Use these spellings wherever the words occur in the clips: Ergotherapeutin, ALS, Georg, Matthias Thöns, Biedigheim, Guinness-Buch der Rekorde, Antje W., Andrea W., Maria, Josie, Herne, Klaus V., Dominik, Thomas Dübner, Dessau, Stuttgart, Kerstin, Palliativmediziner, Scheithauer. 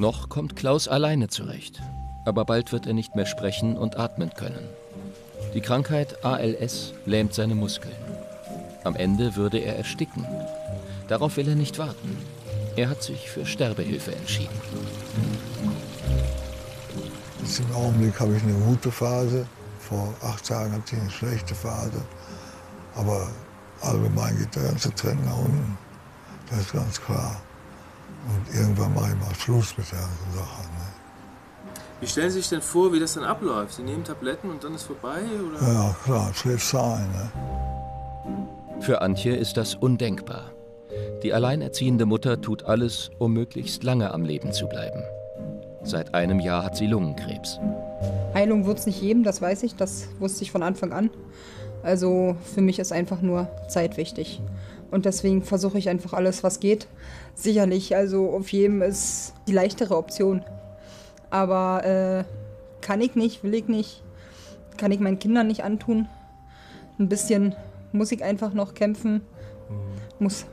Noch kommt Klaus alleine zurecht, aber bald wird er nicht mehr sprechen und atmen können. Die Krankheit ALS lähmt seine Muskeln. Am Ende würde er ersticken. Darauf will er nicht warten. Er hat sich für Sterbehilfe entschieden. Jetzt im Augenblick habe ich eine gute Phase. Vor 8 Tagen hatte ich eine schlechte Phase. Aber allgemein geht der ganze Trend nach unten. Das ist ganz klar. Und irgendwann mache ich mal Schluss mit der ganzen Sache. Ne? Wie stellen Sie sich denn vor, wie das dann abläuft? Sie nehmen Tabletten und dann ist vorbei? Oder? Ja, klar, schläfst du ein. Ne? Für Antje ist das undenkbar. Die alleinerziehende Mutter tut alles, um möglichst lange am Leben zu bleiben. Seit einem Jahr hat sie Lungenkrebs. Heilung wird es nicht geben, das weiß ich, das wusste ich von Anfang an. Also für mich ist einfach nur Zeit wichtig. Und deswegen versuche ich einfach alles, was geht. Sicherlich, also auf jedem ist die leichtere Option. Aber kann ich nicht, will ich nicht, kann ich meinen Kindern nicht antun. Ein bisschen muss ich einfach noch kämpfen. Muss.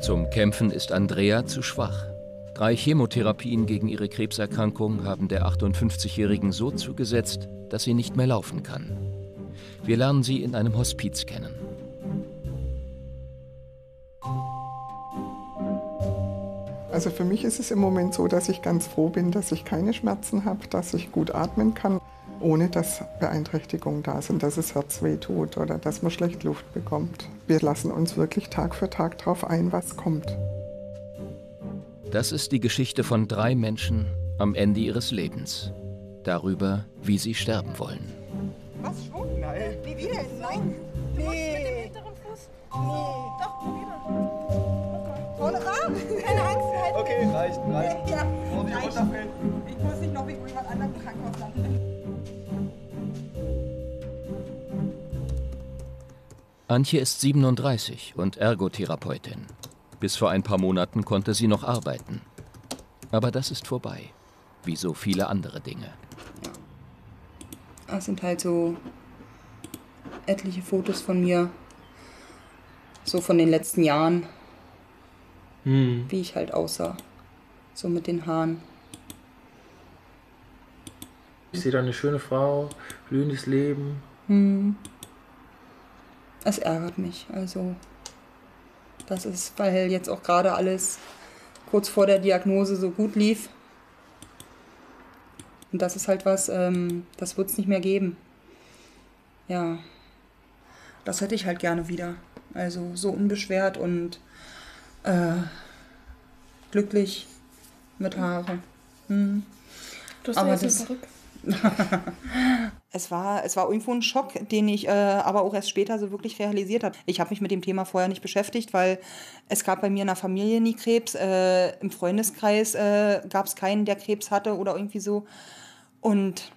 Zum Kämpfen ist Andrea zu schwach. 3 Chemotherapien gegen ihre Krebserkrankung haben der 58-Jährigen so zugesetzt, dass sie nicht mehr laufen kann. Wir lernen sie in einem Hospiz kennen. Also für mich ist es im Moment so, dass ich ganz froh bin, dass ich keine Schmerzen habe, dass ich gut atmen kann, ohne dass Beeinträchtigungen da sind, dass das Herz weh tut oder dass man schlecht Luft bekommt. Wir lassen uns wirklich Tag für Tag darauf ein, was kommt. Das ist die Geschichte von 3 Menschen am Ende ihres Lebens. Darüber, wie sie sterben wollen. Was? Schwung? Nein. Wie wieder? Nein. Du musst mit dem hinteren Fuß. Nee. Doch, probier doch. Ohne Rahmen. Keine Angst. Halt. Okay, reicht. Ja. Ohne runterfällt. Ich muss nicht noch wegen irgendwas anderem im Krankenhaus landen. Antje ist 37 und Ergotherapeutin. Bis vor ein paar Monaten konnte sie noch arbeiten. Aber das ist vorbei, wie so viele andere Dinge. Es sind halt so etliche Fotos von mir, so von den letzten Jahren, wie ich halt aussah, so mit den Haaren. Ich sehe da eine schöne Frau, blühendes Leben. Das ärgert mich, also. Das ist, weil jetzt auch gerade alles kurz vor der Diagnose so gut lief. Und das ist halt was, das wird es nicht mehr geben. Ja, das hätte ich halt gerne wieder. Also so unbeschwert und glücklich mit Haare. Du hast aber das verrückt. Es war irgendwo ein Schock, den ich aber auch erst später so wirklich realisiert habe. Ich habe mich mit dem Thema vorher nicht beschäftigt, weil es gab bei mir in der Familie nie Krebs. Im Freundeskreis gab es keinen, der Krebs hatte oder irgendwie so. Und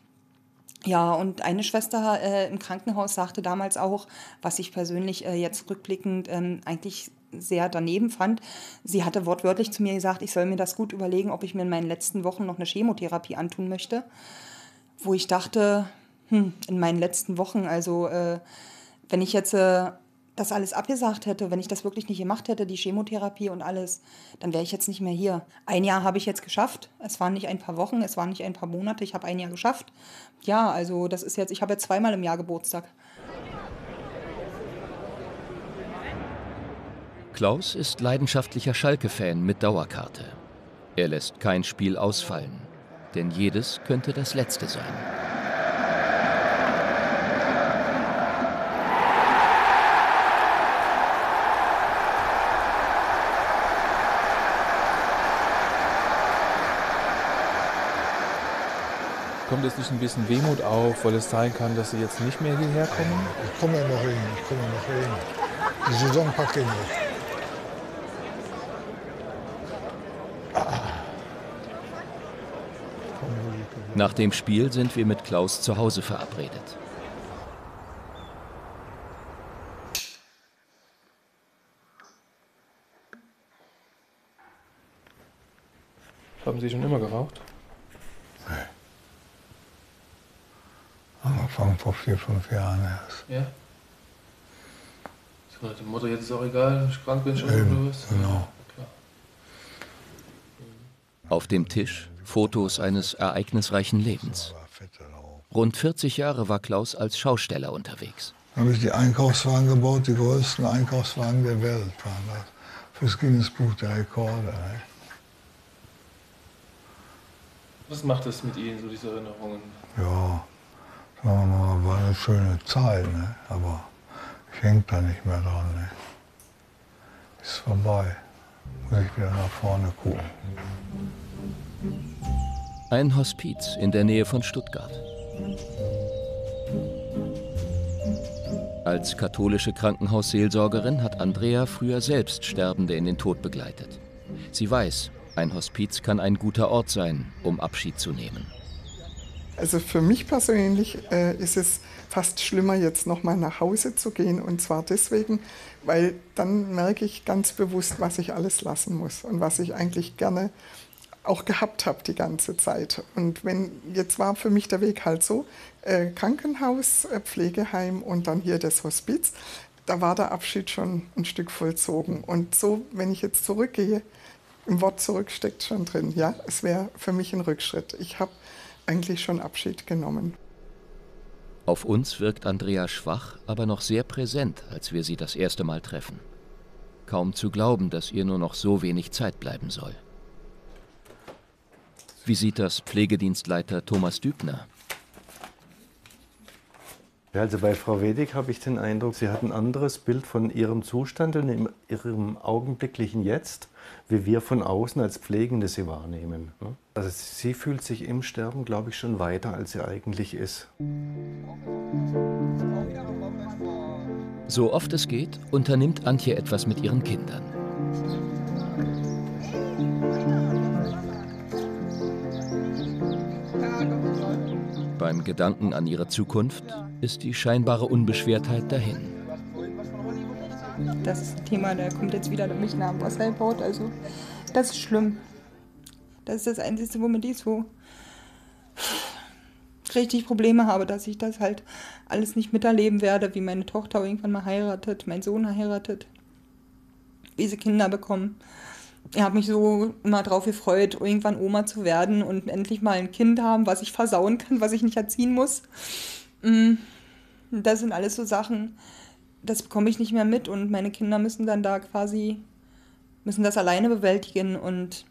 ja, und eine Schwester im Krankenhaus sagte damals auch, was ich persönlich jetzt rückblickend eigentlich sehr daneben fand. Sie hatte wortwörtlich zu mir gesagt, ich soll mir das gut überlegen, ob ich mir in meinen letzten Wochen noch eine Chemotherapie antun möchte. Wo ich dachte, in meinen letzten Wochen, also wenn ich jetzt das alles abgesagt hätte, wenn ich das wirklich nicht gemacht hätte, die Chemotherapie und alles, dann wäre ich jetzt nicht mehr hier. Ein Jahr habe ich jetzt geschafft. Es waren nicht ein paar Wochen, es waren nicht ein paar Monate, ich habe ein Jahr geschafft. Ja, also das ist jetzt, ich habe jetzt 2-mal im Jahr Geburtstag. Klaus ist leidenschaftlicher Schalke-Fan mit Dauerkarte. Er lässt kein Spiel ausfallen. Denn jedes könnte das letzte sein. Kommt jetzt nicht ein bisschen Wehmut auf, weil es sein kann, dass Sie jetzt nicht mehr hierher kommen? Ich komme ja noch hin, ich komme ja noch hin. Die Saison packt ihn nicht. Nach dem Spiel sind wir mit Klaus zu Hause verabredet. Haben Sie schon immer geraucht? Nee. Angefangen vor 4, 5 Jahren erst. Ja. So, die Mutter, jetzt ist es auch egal, wenn ich krank bin, schon. Genau. Auf dem Tisch Fotos eines ereignisreichen Lebens. Rund 40 Jahre war Klaus als Schausteller unterwegs. Da habe ich die Einkaufswagen gebaut, die größten Einkaufswagen der Welt waren das. Fürs Guinness-Buch der Rekorde. Ne? Was macht das mit Ihnen, so diese Erinnerungen? Ja, sagen wir mal, war eine schöne Zeit, ne? Aber ich hänge da nicht mehr dran. Ne? Ist vorbei. Muss ich wieder nach vorne gucken. Ein Hospiz in der Nähe von Stuttgart. Als katholische Krankenhausseelsorgerin hat Andrea früher selbst Sterbende in den Tod begleitet. Sie weiß, ein Hospiz kann ein guter Ort sein, um Abschied zu nehmen. Also für mich persönlich ist es fast schlimmer, jetzt nochmal nach Hause zu gehen. Und zwar deswegen, weil dann merke ich ganz bewusst, was ich alles lassen muss und was ich eigentlich gerne auch gehabt habe die ganze Zeit. Und wenn, jetzt war für mich der Weg halt so, Krankenhaus, Pflegeheim und dann hier das Hospiz, da war der Abschied schon ein Stück vollzogen. Und so, wenn ich jetzt zurückgehe, im Wort zurück steckt schon drin, ja, es wäre für mich ein Rückschritt. Ich habe eigentlich schon Abschied genommen. Auf uns wirkt Andrea schwach, aber noch sehr präsent, als wir sie das erste Mal treffen. Kaum zu glauben, dass ihr nur noch so wenig Zeit bleiben soll. Wie sieht das Pflegedienstleiter Thomas Dübner? Also bei Frau Wedig habe ich den Eindruck, sie hat ein anderes Bild von ihrem Zustand und ihrem augenblicklichen Jetzt, wie wir von außen als Pflegende sie wahrnehmen. Also sie fühlt sich im Sterben, glaube ich, schon weiter, als sie eigentlich ist. So oft es geht, unternimmt Antje etwas mit ihren Kindern. Beim Gedanken an ihre Zukunft ist die scheinbare Unbeschwertheit dahin. Das Thema, da kommt jetzt wieder mich nach dem Wasserbaut, also das ist schlimm. Das ist das Einzige, womit ich so richtig Probleme habe, dass ich das halt alles nicht miterleben werde, wie meine Tochter irgendwann mal heiratet, mein Sohn heiratet, wie sie Kinder bekommen. Ich habe mich so immer drauf gefreut, irgendwann Oma zu werden und endlich mal ein Kind haben, was ich versauen kann, was ich nicht erziehen muss. Das sind alles so Sachen, das bekomme ich nicht mehr mit und meine Kinder müssen dann da quasi, müssen das alleine bewältigen und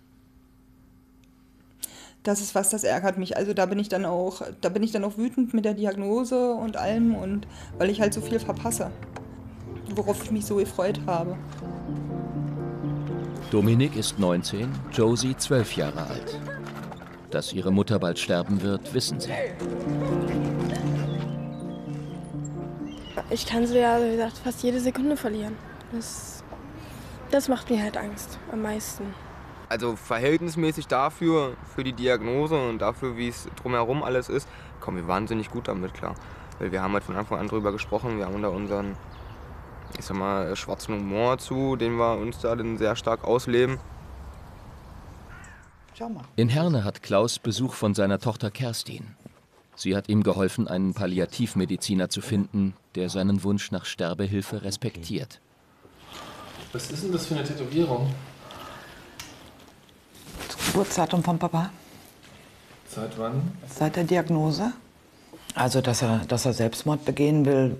das ist was, das ärgert mich. Also da bin ich dann auch wütend mit der Diagnose und allem und weil ich halt so viel verpasse, worauf ich mich so gefreut habe. Dominik ist 19, Josie 12 Jahre alt. Dass ihre Mutter bald sterben wird, wissen sie. Ich kann sie ja, wie gesagt, fast jede Sekunde verlieren. Das macht mir halt Angst, am meisten. Also verhältnismäßig dafür, für die Diagnose und dafür, wie es drumherum alles ist, kommen wir wahnsinnig gut damit klar. Weil wir haben halt von Anfang an drüber gesprochen, wir haben da unseren, ich sag mal, schwarzen Humor zu, den wir uns da dann sehr stark ausleben. In Herne hat Klaus Besuch von seiner Tochter Kerstin. Sie hat ihm geholfen, einen Palliativmediziner zu finden, der seinen Wunsch nach Sterbehilfe respektiert. Was ist denn das für eine Tätowierung? Das Geburtsdatum von Papa. Seit wann? Seit der Diagnose. Also, dass er Selbstmord begehen will,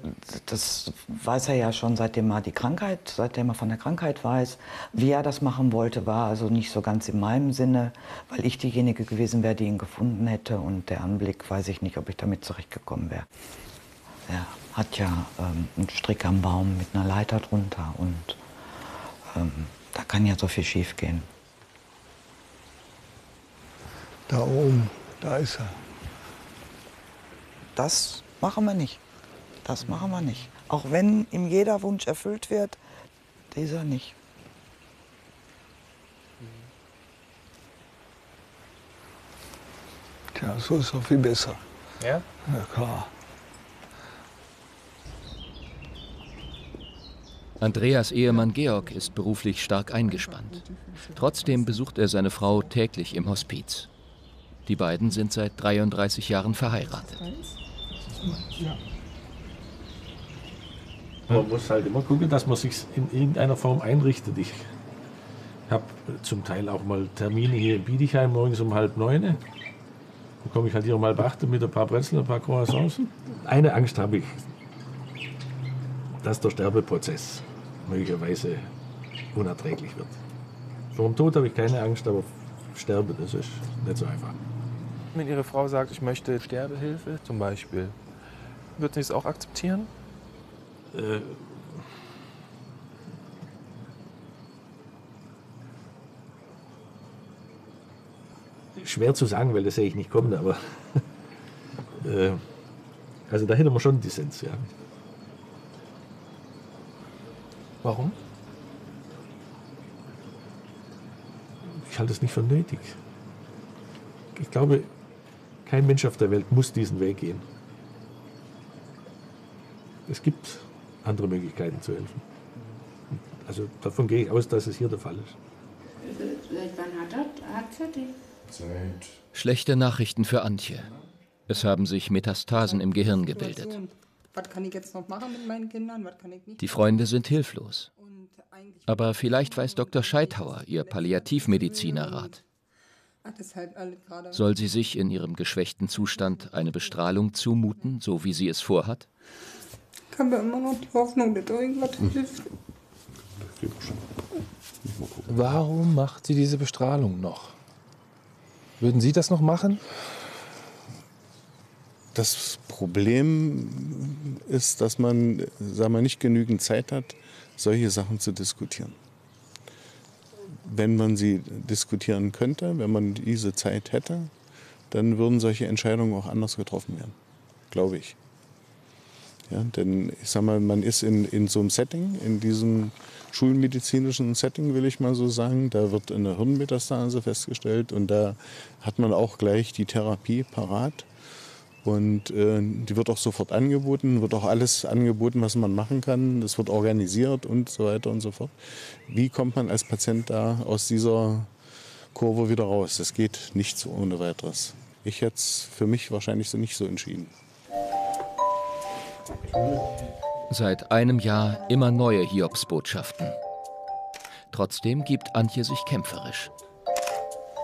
das weiß er ja schon, seitdem er von der Krankheit weiß. Wie er das machen wollte, war also nicht so ganz in meinem Sinne, weil ich diejenige gewesen wäre, die ihn gefunden hätte. Und der Anblick, weiß ich nicht, ob ich damit zurechtgekommen wäre. Er hat ja einen Strick am Baum mit einer Leiter drunter und da kann ja so viel schief gehen. Da oben, da ist er. Das machen wir nicht. Das machen wir nicht. Auch wenn ihm jeder Wunsch erfüllt wird, dieser nicht. Tja, so ist doch viel besser. Ja? Ja, klar. Andreas Ehemann Georg ist beruflich stark eingespannt. Trotzdem besucht er seine Frau täglich im Hospiz. Die beiden sind seit 33 Jahren verheiratet. Ja. Man muss halt immer gucken, dass man sich in irgendeiner Form einrichtet. Ich habe zum Teil auch mal Termine hier in Biedigheim morgens um 8:30. Dann komme ich halt hier um 7:30 mit ein paar Brezeln, ein paar Croissants. Eine Angst habe ich, dass der Sterbeprozess möglicherweise unerträglich wird. Vor dem Tod habe ich keine Angst, aber Sterben, das ist nicht so einfach. Wenn Ihre Frau sagt, ich möchte Sterbehilfe zum Beispiel, würden Sie es auch akzeptieren? Schwer zu sagen, weil das sehe ich nicht kommen, aber also da hätten wir schon Dissens, ja. Warum? Ich halte es nicht für nötig. Ich glaube, kein Mensch auf der Welt muss diesen Weg gehen. Es gibt andere Möglichkeiten zu helfen. Also davon gehe ich aus, dass es hier der Fall ist. Seit wann hat sie die? Schlechte Nachrichten für Antje. Es haben sich Metastasen im Gehirn gebildet. Was kann ich jetzt noch machen mit meinen Kindern? Was kann ich nicht? Die Freunde sind hilflos. Aber vielleicht weiß Dr. Scheithauer, ihr Palliativmedizinerrat. Soll sie sich in ihrem geschwächten Zustand eine Bestrahlung zumuten, so wie sie es vorhat? Ich habe immer noch die Hoffnung, dass irgendwas hilft. Warum macht sie diese Bestrahlung noch? Würden Sie das noch machen? Das Problem ist, dass man, sagen wir, nicht genügend Zeit hat, solche Sachen zu diskutieren. Wenn man sie diskutieren könnte, wenn man diese Zeit hätte, dann würden solche Entscheidungen auch anders getroffen werden, glaube ich. Ja, denn ich sag mal, man ist in so einem Setting, in diesem schulmedizinischen Setting, will ich mal so sagen, da wird eine Hirnmetastase festgestellt und da hat man auch gleich die Therapie parat und die wird auch sofort angeboten, wird auch alles angeboten, was man machen kann, das wird organisiert und so weiter und so fort. Wie kommt man als Patient da aus dieser Kurve wieder raus? Das geht nicht so ohne weiteres. Ich hätte es für mich wahrscheinlich so nicht so entschieden. Seit einem Jahr immer neue Hiobsbotschaften. Trotzdem gibt Antje sich kämpferisch.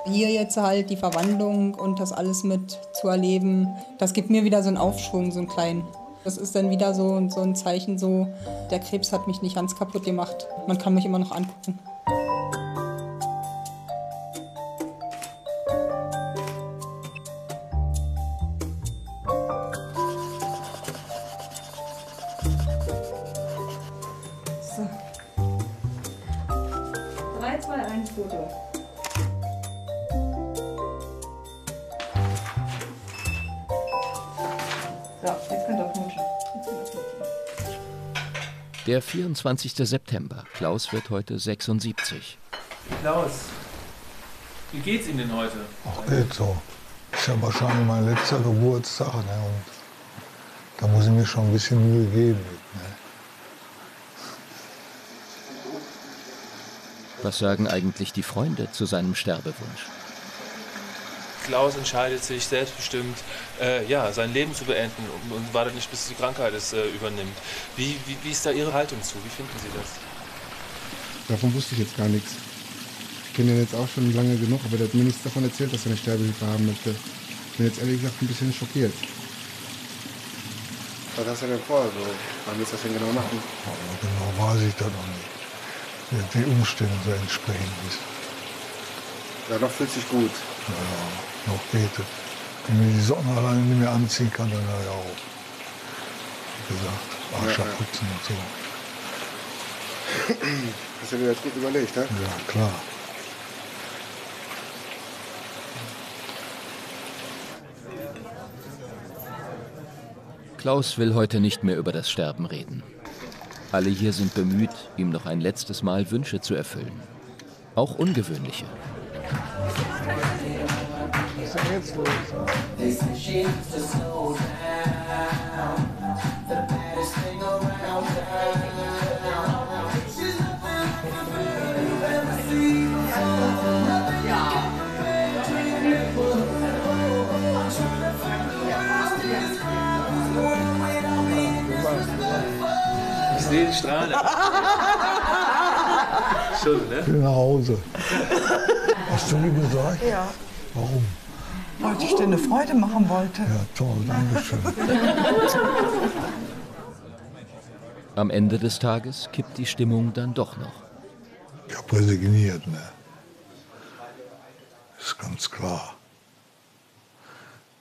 Hier jetzt halt die Verwandlung und das alles mit zu erleben, das gibt mir wieder so einen Aufschwung, so einen kleinen. Das ist dann wieder so ein Zeichen, so der Krebs hat mich nicht ganz kaputt gemacht. Man kann mich immer noch angucken. Der 24. September. Klaus wird heute 76. Klaus, wie geht's Ihnen denn heute? Ach, geht so. Ist ja wahrscheinlich mein letzter Geburtstag. Ne? Und da muss ich mir schon ein bisschen Mühe geben. Ne? Was sagen eigentlich die Freunde zu seinem Sterbewunsch? Klaus entscheidet sich selbstbestimmt, sein Leben zu beenden und wartet nicht, bis die Krankheit es übernimmt. Wie ist da Ihre Haltung zu? Wie finden Sie das? Davon wusste ich jetzt gar nichts. Ich kenne den jetzt auch schon lange genug, aber der hat mir nichts davon erzählt, dass er eine Sterbehilfe haben möchte. Ich bin jetzt ehrlich gesagt ein bisschen schockiert. Was hast du denn vor? Also, wann willst du das denn genau machen? Ja, genau weiß ich da noch nicht. Die Umstände so entsprechend ist. Ja, doch fühlt sich gut. Ja. Noch geht. Wenn ich die Socken alleine nicht mehr anziehen kann, dann ja auch. Wie gesagt, Arsch abputzen und so. Hast du dir das gut überlegt, ne? Ja, klar. Klaus will heute nicht mehr über das Sterben reden. Alle hier sind bemüht, ihm noch ein letztes Mal Wünsche zu erfüllen. Auch ungewöhnliche. Ich sehe die Strahlen. Stunden, ne? Ich bin nach Hause. Hast du mir gesagt? Ja. Warum? Weil ich dir eine Freude machen wollte. Ja, toll, danke schön. Am Ende des Tages kippt die Stimmung dann doch noch. Ich habe resigniert, ne? Ist ganz klar.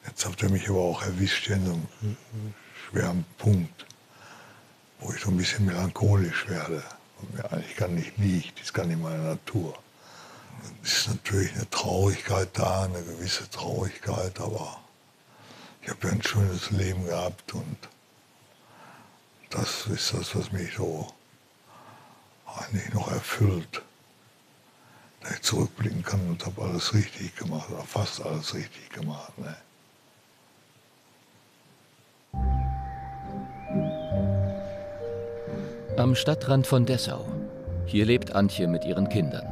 Jetzt habt ihr mich aber auch erwischt in so einem schweren Punkt, wo ich so ein bisschen melancholisch werde. Und mir eigentlich gar nicht liegt, das ist gar nicht meine Natur. Es ist natürlich eine Traurigkeit da, eine gewisse Traurigkeit, aber ich habe ja ein schönes Leben gehabt und das ist das, was mich so eigentlich noch erfüllt. Da ich zurückblicken kann und habe alles richtig gemacht, oder fast alles richtig gemacht, ne? Am Stadtrand von Dessau. Hier lebt Antje mit ihren Kindern.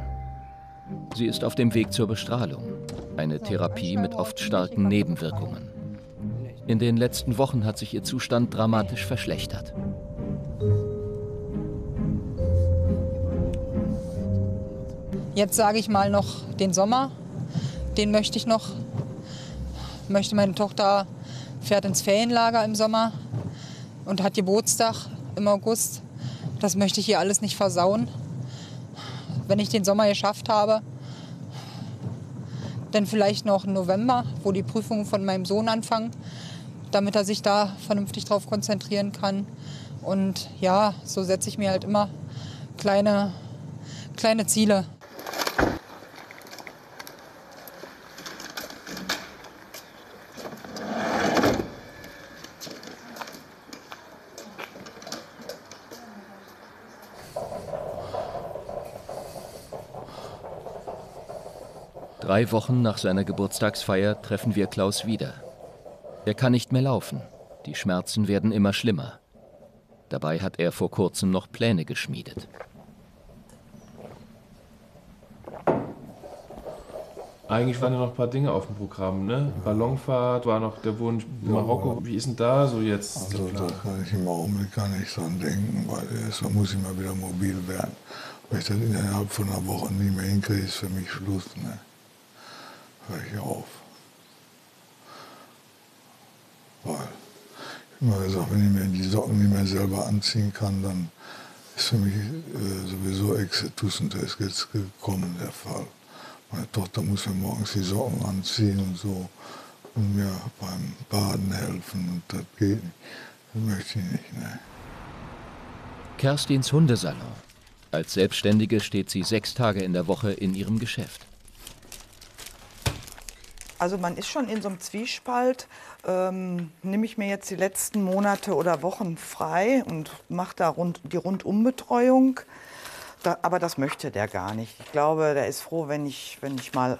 Sie ist auf dem Weg zur Bestrahlung, eine Therapie mit oft starken Nebenwirkungen. In den letzten Wochen hat sich ihr Zustand dramatisch verschlechtert. Jetzt sage ich mal noch den Sommer, den möchte ich noch. Meine Tochter fährt ins Ferienlager im Sommer und hat Geburtstag im August. Das möchte ich hier alles nicht versauen. Wenn ich den Sommer geschafft habe, dann vielleicht noch im November, wo die Prüfungen von meinem Sohn anfangen, damit er sich da vernünftig drauf konzentrieren kann. Und ja, so setze ich mir halt immer kleine Ziele. Drei Wochen nach seiner Geburtstagsfeier treffen wir Klaus wieder. Er kann nicht mehr laufen. Die Schmerzen werden immer schlimmer. Dabei hat er vor kurzem noch Pläne geschmiedet. Eigentlich waren ja noch ein paar Dinge auf dem Programm, ne? Ballonfahrt, war noch der Wunsch Marokko. Wie ist denn da so jetzt? Also da kann ich im Augenblick gar nicht dran denken, weil da muss ich mal wieder mobil werden. Wenn ich das innerhalb von einer Woche nicht mehr hinkriege, ist für mich Schluss, ne? Hör ich auf. Weil ich immer gesagt, wenn ich mir die Socken nicht mehr selber anziehen kann, dann ist für mich sowieso Exitus und das ist jetzt gekommen, der Fall. Meine Tochter muss mir morgens die Socken anziehen und so und mir beim Baden helfen und das geht nicht. Das möchte ich nicht, ne? Kerstins Hundesalon. Als Selbstständige steht sie 6 Tage in der Woche in ihrem Geschäft. Also man ist schon in so einem Zwiespalt, nehme ich mir jetzt die letzten Monate oder Wochen frei und mache da die Rundumbetreuung, aber das möchte der gar nicht. Ich glaube, der ist froh, wenn ich mal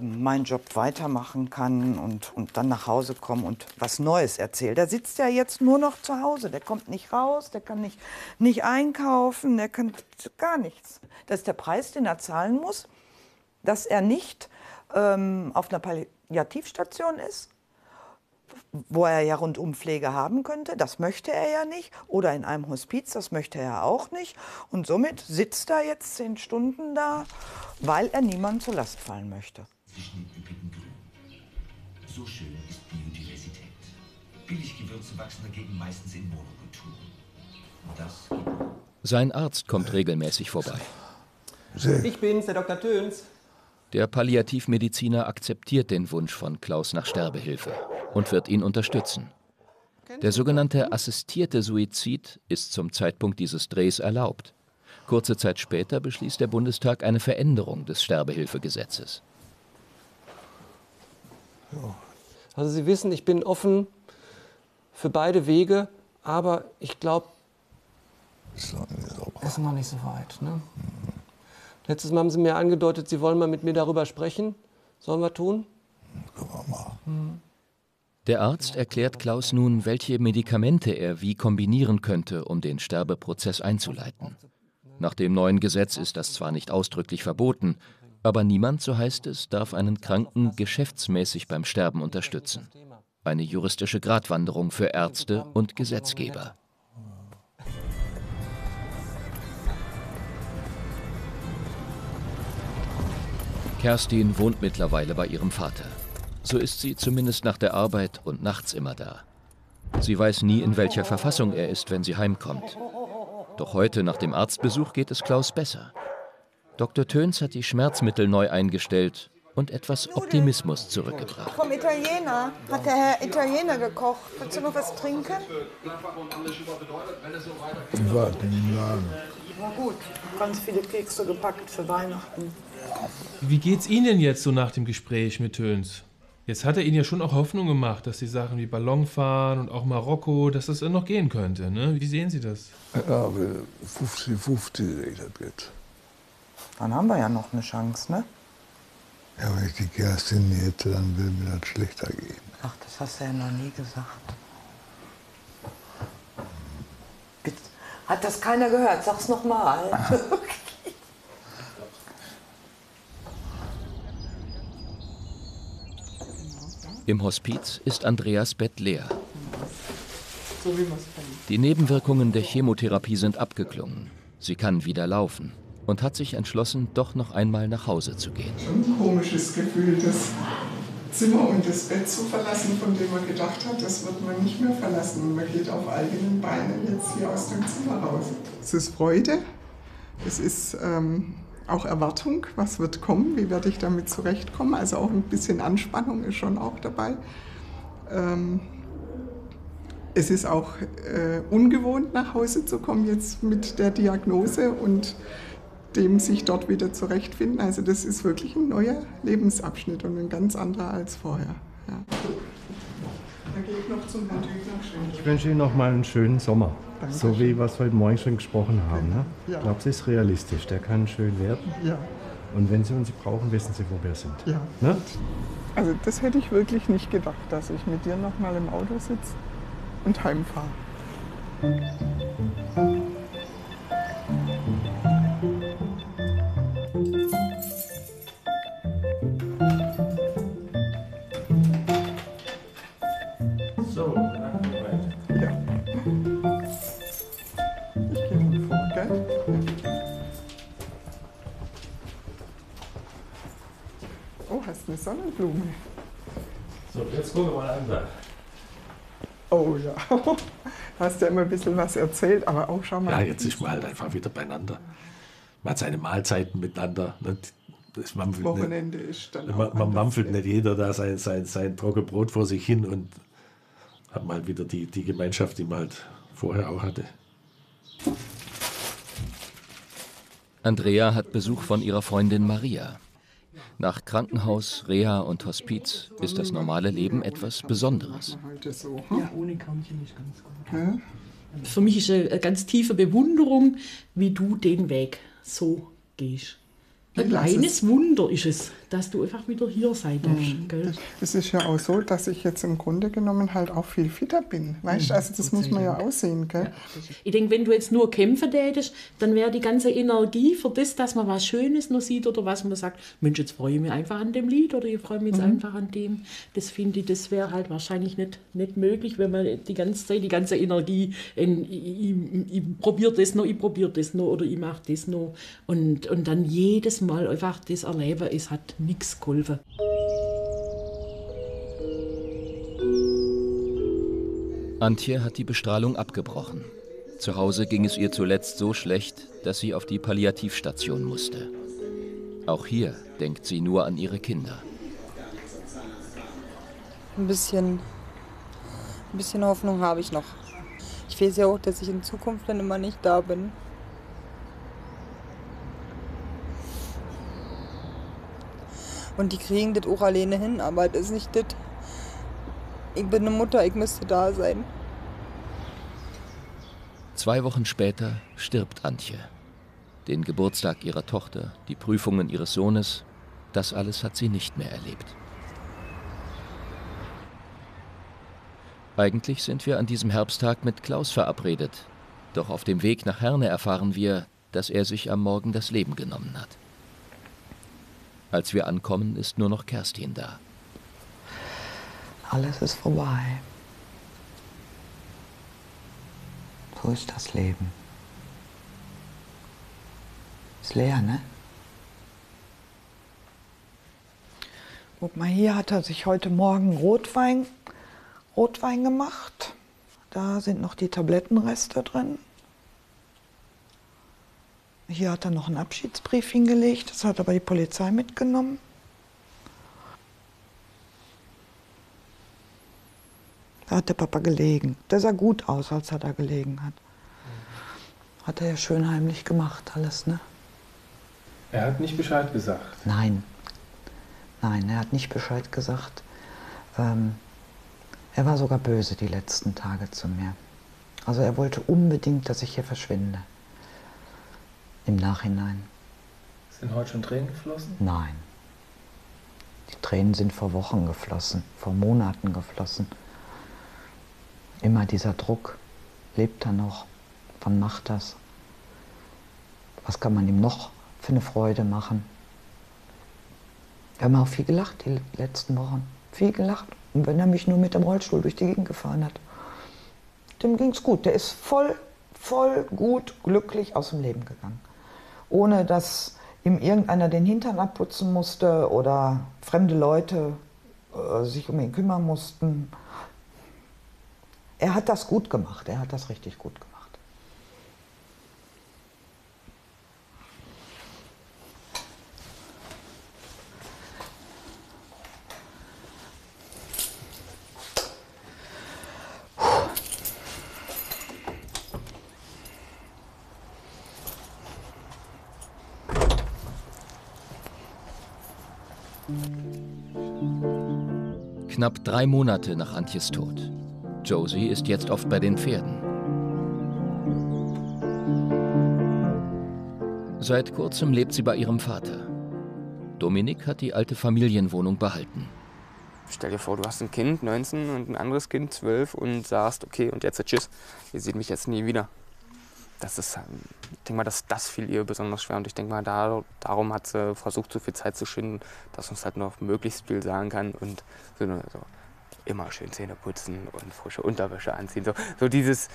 meinen Job weitermachen kann und dann nach Hause komme und was Neues erzähle. Der sitzt ja jetzt nur noch zu Hause, der kommt nicht raus, der kann nicht einkaufen, der kann gar nichts. Das ist der Preis, den er zahlen muss, dass er nicht auf einer Palliativstation ist, wo er ja rundum Pflege haben könnte, das möchte er ja nicht. Oder in einem Hospiz, das möchte er auch nicht. Und somit sitzt er jetzt 10 Stunden da, weil er niemandem zur Last fallen möchte. Zwischen üppigen Grün. So schön ist Biodiversität. Billiggewürze wachsen dagegen meistens in Monokulturen. Sein Arzt kommt regelmäßig vorbei. Ich bin's, der Dr. Thöns. Der Palliativmediziner akzeptiert den Wunsch von Klaus nach Sterbehilfe und wird ihn unterstützen. Der sogenannte assistierte Suizid ist zum Zeitpunkt dieses Drehs erlaubt. Kurze Zeit später beschließt der Bundestag eine Veränderung des Sterbehilfegesetzes. Also Sie wissen, ich bin offen für beide Wege, aber ich glaube, es ist noch nicht so weit, ne? Letztes Mal haben Sie mir angedeutet, Sie wollen mal mit mir darüber sprechen. Sollen wir tun? Der Arzt erklärt Klaus nun, welche Medikamente er wie kombinieren könnte, um den Sterbeprozess einzuleiten. Nach dem neuen Gesetz ist das zwar nicht ausdrücklich verboten, aber niemand, so heißt es, darf einen Kranken geschäftsmäßig beim Sterben unterstützen. Eine juristische Gratwanderung für Ärzte und Gesetzgeber. Kerstin wohnt mittlerweile bei ihrem Vater. So ist sie zumindest nach der Arbeit und nachts immer da. Sie weiß nie, in welcher Verfassung er ist, wenn sie heimkommt. Doch heute nach dem Arztbesuch geht es Klaus besser. Dr. Thöns hat die Schmerzmittel neu eingestellt und etwas Optimismus zurückgebracht. Vom Italiener. Hat der Herr Italiener gekocht. Willst du noch was trinken? War gut. Ganz viele Kekse gepackt für Weihnachten. Wie geht's Ihnen jetzt so nach dem Gespräch mit Thöns? Jetzt hat er Ihnen ja schon auch Hoffnung gemacht, dass die Sachen wie Ballonfahren und auch Marokko, dass das noch gehen könnte, ne? Wie sehen Sie das? Ja, 50-50 sehe ich das jetzt. Dann haben wir ja noch eine Chance, ne? Ja, wenn ich die Kerstin hätte, dann würde mir das schlechter gehen. Ach, das hast du ja noch nie gesagt. Bitte. Hat das keiner gehört? Sag's noch mal. Okay. Im Hospiz ist Andreas Bett leer. Die Nebenwirkungen der Chemotherapie sind abgeklungen. Sie kann wieder laufen und hat sich entschlossen, doch noch einmal nach Hause zu gehen. Schon ein komisches Gefühl, das Zimmer und das Bett zu verlassen, von dem man gedacht hat, das wird man nicht mehr verlassen. Und man geht auf eigenen Beinen jetzt hier aus dem Zimmer raus. Es ist Freude, es ist auch Erwartung, was wird kommen, wie werde ich damit zurechtkommen. Also auch ein bisschen Anspannung ist schon auch dabei. Es ist auch ungewohnt, nach Hause zu kommen jetzt mit der Diagnose und dem sich dort wieder zurechtfinden. Also das ist wirklich ein neuer Lebensabschnitt und ein ganz anderer als vorher. Ja. Ich wünsche Ihnen noch mal einen schönen Sommer. Dankeschön. So wie wir es heute Morgen schon gesprochen haben. Ne? Ja. Ich glaube, es ist realistisch. Der kann schön werden. Ja. Und wenn Sie uns brauchen, wissen Sie, wo wir sind. Ja. Ne? Also das hätte ich wirklich nicht gedacht, dass ich mit dir noch mal im Auto sitze und heimfahre. Sonnenblume. So, jetzt gucken wir mal an. Oh ja, du hast ja immer ein bisschen was erzählt, aber auch schau mal. Ja, jetzt ist man halt einfach wieder beieinander. Man hat seine Mahlzeiten miteinander. Das Wochenende nicht, ist dann auch man mampfelt nicht jeder da sein Trockenbrot vor sich hin und hat mal wieder die Gemeinschaft, die man halt vorher auch hatte. Andrea hat Besuch von ihrer Freundin Maria. Nach Krankenhaus, Reha und Hospiz ist das normale Leben etwas Besonderes. Ja, ohne kann ich nicht ganz gut. Für mich ist eine ganz tiefe Bewunderung, wie du den Weg so gehst. Ein kleines Wunder ist es, dass du einfach wieder hier sein darfst. Gell? Es ist ja auch so, dass ich jetzt im Grunde genommen halt auch viel fitter bin. Weißt du, also das muss man ja aussehen. Gell? Ich denke, wenn du jetzt nur kämpfen tätest, dann wäre die ganze Energie für das, dass man was Schönes noch sieht oder was man sagt, Mensch, jetzt freue ich mich einfach an dem Lied oder ich freue mich jetzt einfach an dem. Das finde ich, das wäre halt wahrscheinlich nicht möglich, wenn man die ganze Zeit, die ganze Energie in ich probiere das noch, ich probiere das noch oder ich mache das noch. Und dann jedes Mal einfach das erleben, es hat nichts geholfen. Antje hat die Bestrahlung abgebrochen. Zu Hause ging es ihr zuletzt so schlecht, dass sie auf die Palliativstation musste. Auch hier denkt sie nur an ihre Kinder. Ein bisschen Hoffnung habe ich noch. Ich weiß ja auch, dass ich in Zukunft dann immer nicht da bin. Und die kriegen das auch alleine hin, aber das ist nicht das. Ich bin eine Mutter, ich müsste da sein. 2 Wochen später stirbt Antje. Den Geburtstag ihrer Tochter, die Prüfungen ihres Sohnes, das alles hat sie nicht mehr erlebt. Eigentlich sind wir an diesem Herbsttag mit Klaus verabredet. Doch auf dem Weg nach Herne erfahren wir, dass er sich am Morgen das Leben genommen hat. Als wir ankommen, ist nur noch Kerstin da. Alles ist vorbei. So ist das Leben. Ist leer, ne? Guck mal, hier hat er sich heute Morgen Rotwein gemacht. Da sind noch die Tablettenreste drin. Hier hat er noch einen Abschiedsbrief hingelegt, das hat aber die Polizei mitgenommen. Da hat der Papa gelegen. Der sah gut aus, als er da gelegen hat. Hat er ja schön heimlich gemacht alles, ne? Er hat nicht Bescheid gesagt? Nein. Nein, er hat nicht Bescheid gesagt. Er war sogar böse die letzten Tage zu mir. Also er wollte unbedingt, dass ich hier verschwinde. Im Nachhinein. Sind heute schon Tränen geflossen? Nein. Die Tränen sind vor Wochen geflossen, vor Monaten geflossen. Immer dieser Druck. Lebt er noch? Wann macht das? Was kann man ihm noch für eine Freude machen? Wir haben auch viel gelacht die letzten Wochen. Viel gelacht. Und wenn er mich nur mit dem Rollstuhl durch die Gegend gefahren hat. Dem ging's gut. Der ist voll gut, glücklich aus dem Leben gegangen. Ohne dass ihm irgendeiner den Hintern abputzen musste oder fremde Leute sich um ihn kümmern mussten. Er hat das gut gemacht, er hat das richtig gut gemacht. Knapp 3 Monate nach Antjes Tod. Josie ist jetzt oft bei den Pferden. Seit kurzem lebt sie bei ihrem Vater. Dominik hat die alte Familienwohnung behalten. Stell dir vor, du hast ein Kind, 19, und ein anderes Kind, 12, und sagst, okay, und jetzt tschüss, ihr seht mich jetzt nie wieder. Das ist, ich denke mal, das fiel ihr besonders schwer. Und ich denke mal, darum hat sie versucht, so viel Zeit zu schinden, dass uns halt noch möglichst viel sagen kann. Und so, immer schön Zähne putzen und frische Unterwäsche anziehen. So diese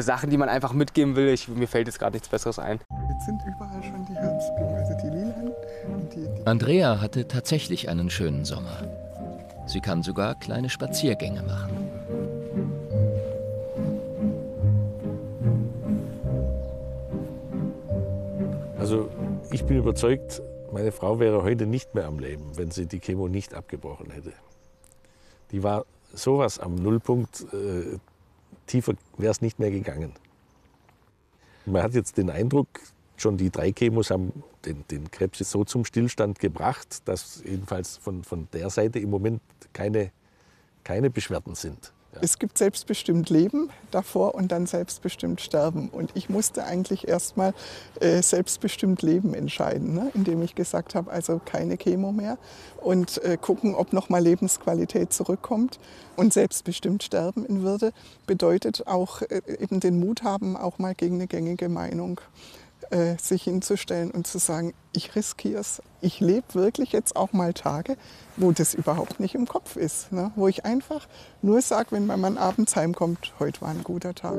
Sachen, die man einfach mitgeben will. Mir fällt jetzt gerade nichts Besseres ein. Jetzt sind überall schon die Herbstblumen, also die lilanen. Andrea hatte tatsächlich einen schönen Sommer. Sie kann sogar kleine Spaziergänge machen. Also ich bin überzeugt, meine Frau wäre heute nicht mehr am Leben, wenn sie die Chemo nicht abgebrochen hätte. Die war sowas am Nullpunkt, tiefer wäre es nicht mehr gegangen. Man hat jetzt den Eindruck, schon die 3 Chemos haben den Krebs so zum Stillstand gebracht, dass jedenfalls von der Seite im Moment keine Beschwerden sind. Ja. Es gibt selbstbestimmt Leben davor und dann selbstbestimmt Sterben. Und ich musste eigentlich erst mal selbstbestimmt Leben entscheiden, ne? Indem ich gesagt habe, also keine Chemo mehr und gucken, ob noch mal Lebensqualität zurückkommt. Und selbstbestimmt Sterben in Würde bedeutet auch eben den Mut haben, auch mal gegen eine gängige Meinung sich hinzustellen und zu sagen, ich riskiere es. Ich lebe wirklich jetzt auch mal Tage, wo das überhaupt nicht im Kopf ist. Ne? Wo ich einfach nur sage, wenn mein Mann abends heimkommt, heute war ein guter Tag.